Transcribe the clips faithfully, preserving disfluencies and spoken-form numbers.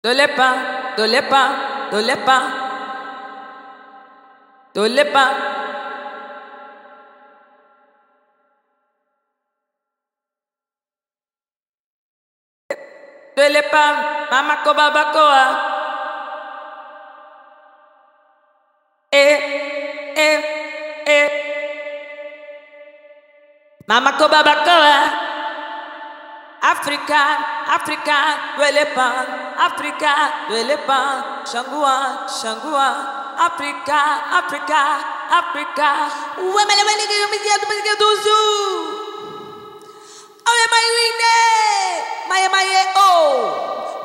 Dolepa, dolepa, dolepa, dolepa. Dolepa, mama ko baba ko a. Eh, eh, eh. Mama ko baba ko a. Africa, Africa, dolepa, Africa, dolepa, Shangua, Shangua, Africa, Africa, Africa. Ué, mas leva ninguém me dizer do que eu dozo. Olha mais linda, mais mais oh.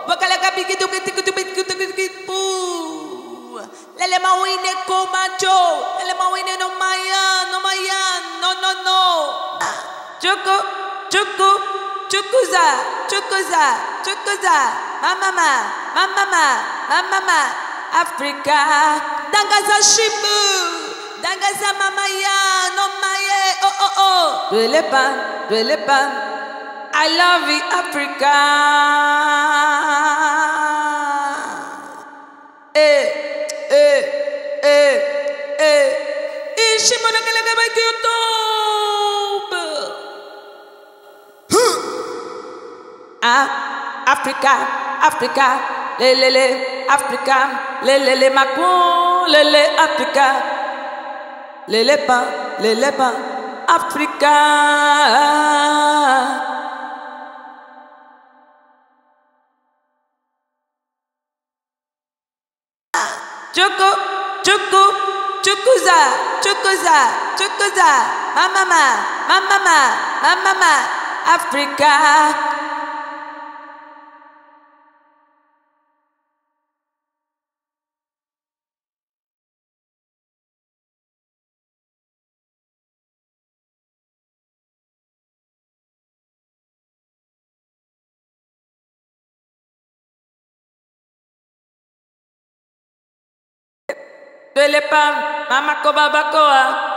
Boca lá capítulo do que do que do que do que do que do que pu. Lele mais linda como a Jo, lele mais linda no Mayan, no Mayan, no no no. Choco, choco. Chukuza, chukuza, chukuza, mamama, mamama, mamama, Africa. Dangaza shibu, dangaza mamaya, no maye, oh oh oh. Dolepa, dolepa, I love you, Africa. Eh, eh, eh, eh. Ishimona kalaga ba kyoto. Africa, Africa, lelele, Africa, lelele macon, lele Africa, lelepa, lelepa, Africa. Choco, choco, chocoza, chocoza, chocoza, mamama, mamama, mamama, Africa. Dolepa, mama ko baba ko a.